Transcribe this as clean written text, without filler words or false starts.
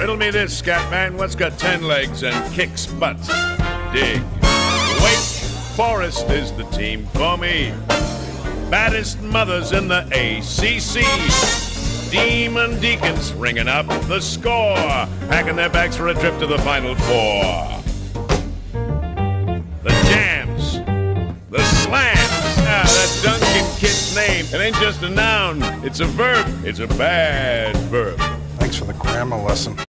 Riddle me this, Scatman. What's got 10 legs and kicks butt? Dig. Wake Forest is the team for me. Baddest mothers in the ACC. Demon Deacons ringing up the score. Packing their bags for a trip to the Final Four. The jams. The slams. Ah, that Duncan kid's name. It ain't just a noun. It's a verb. It's a bad verb. Thanks for the grammar lesson.